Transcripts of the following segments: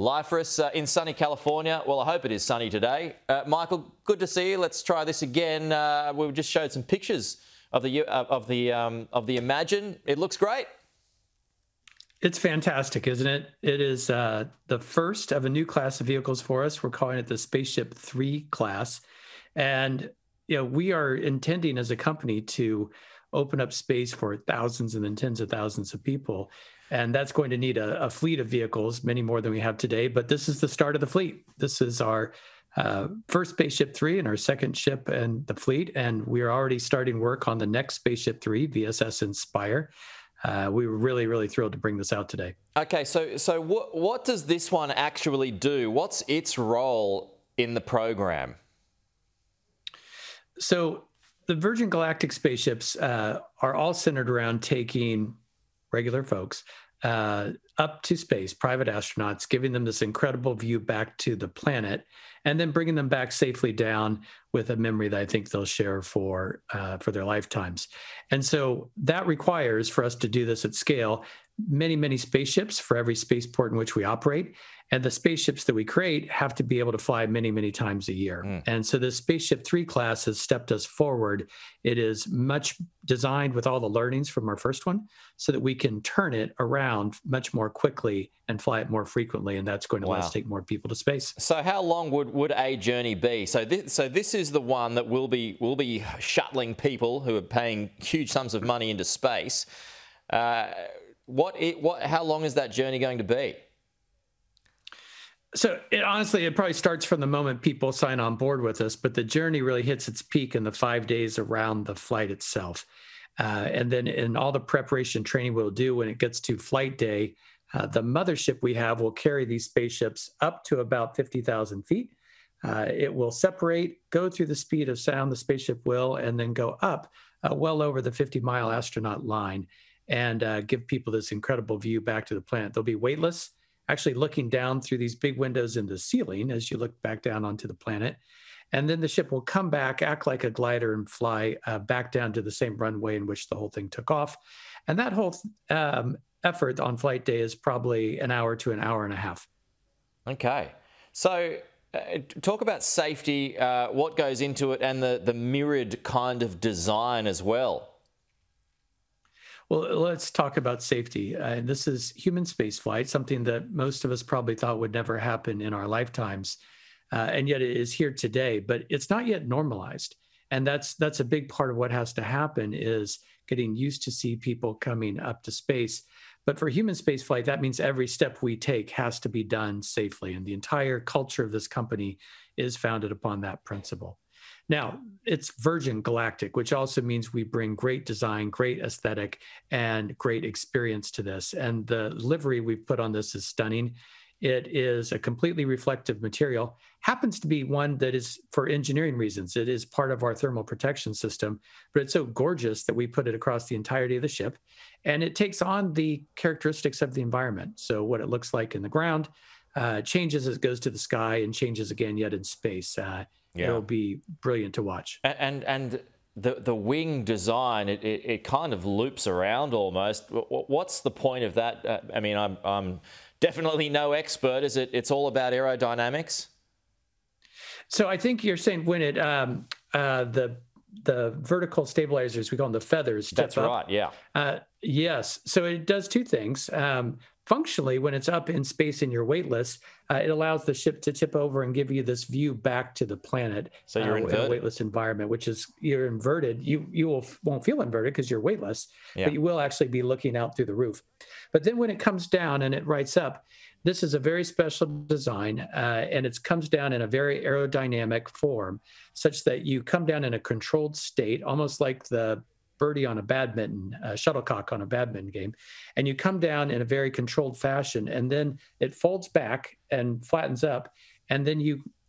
Live for us in sunny California. Well, I hope it is sunny today. Michael, good to see you. Let's try this again. We just showed some pictures of the Imagine. It looks great. It's fantastic, isn't it? It is the first of a new class of vehicles for us. We're calling it the SpaceShip 3 class, and you know, we are intending as a company to open up space for thousands and then tens of thousands of people. And that's going to need a fleet of vehicles, many more than we have today. But this is the start of the fleet. This is our first SpaceShip 3 and our second ship in the fleet. And we are already starting work on the next SpaceShip 3, VSS Inspire. We were really, really thrilled to bring this out today. Okay, so what does this one actually do? What's its role in the program? So the Virgin Galactic spaceships are all centered around taking regular folks up to space, private astronauts, giving them this incredible view back to the planet, and then bringing them back safely down with a memory that I think they'll share for their lifetimes. And so that requires for us to do this at scale, many, many spaceships for every spaceport in which we operate. And the spaceships that we create have to be able to fly many, many times a year. And so this SpaceShip 3 class has stepped us forward. It is much designed with all the learnings from our first one so that we can turn it around much more quickly and fly it more frequently. And that's going to let us take more people to space. So how long would a journey be? So this is the one that will be shuttling people who are paying huge sums of money into space. How long is that journey going to be? So honestly, it probably starts from the moment people sign on board with us, but the journey really hits its peak in the 5 days around the flight itself. And then in all the preparation training we'll do when it gets to flight day, the mothership we have will carry these spaceships up to about 50,000 feet. It will separate, go through the speed of sound, the spaceship will, and then go up well over the 50-mile astronaut line and give people this incredible view back to the planet. They'll be weightless, actually looking down through these big windows in the ceiling as you look back down onto the planet. And then the ship will come back, act like a glider, and fly back down to the same runway in which the whole thing took off. And that whole effort on flight day is probably an hour to an hour and a half. Okay. So talk about safety, what goes into it, and the mirrored kind of design as well. Well, let's talk about safety. This is human spaceflight, something that most of us probably thought would never happen in our lifetimes, and yet it is here today. But it's not yet normalized, and that's a big part of what has to happen is getting used to see people coming up to space. But for human spaceflight, that means every step we take has to be done safely, and the entire culture of this company is founded upon that principle. Now, it's Virgin Galactic, which also means we bring great design, great aesthetic, and great experience to this. And the livery we've put on this is stunning. It is a completely reflective material, happens to be one that is for engineering reasons. It is part of our thermal protection system, but it's so gorgeous that we put it across the entirety of the ship. And it takes on the characteristics of the environment. So what it looks like in the ground changes as it goes to the sky and changes again yet in space. It'll be brilliant to watch. And the wing design, it kind of loops around almost. What's the point of that? I mean, I'm definitely no expert. It's all about aerodynamics? So I think you're saying when it the vertical stabilizers, we call them the feathers. That's right. Yeah. Yes. So it does two things. Functionally, when it's up in space and you're weightless, it allows the ship to tip over and give you this view back to the planet. So you're in a weightless environment, which is you're inverted. You won't feel inverted because you're weightless, but you will actually be looking out through the roof. But then when it comes down and it rights up, this is a very special design, and it comes down in a very aerodynamic form, such that you come down in a controlled state, almost like the birdie on a badminton, shuttlecock on a badminton game, and you come down in a very controlled fashion, and then it folds back and flattens up, and then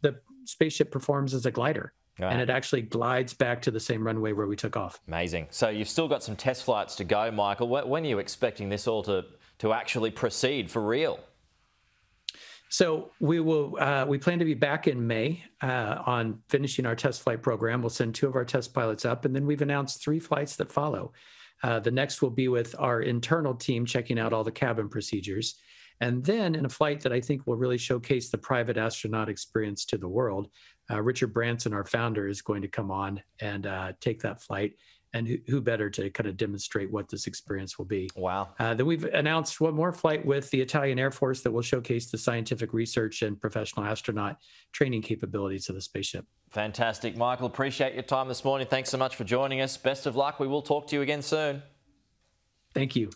the spaceship performs as a glider, and it actually glides back to the same runway where we took off. Amazing. So you've still got some test flights to go, Michael. When are you expecting this all to actually proceed for real? So we plan to be back in May on finishing our test flight program. We'll send 2 of our test pilots up, and then we've announced 3 flights that follow. The next will be with our internal team checking out all the cabin procedures. And then in a flight that I think will really showcase the private astronaut experience to the world, Richard Branson, our founder, is going to come on and take that flight. And who better to kind of demonstrate what this experience will be. Wow. Then we've announced one more flight with the Italian Air Force that will showcase the scientific research and professional astronaut training capabilities of the SpaceShip. Fantastic. Michael, appreciate your time this morning. Thanks so much for joining us. Best of luck. We will talk to you again soon. Thank you.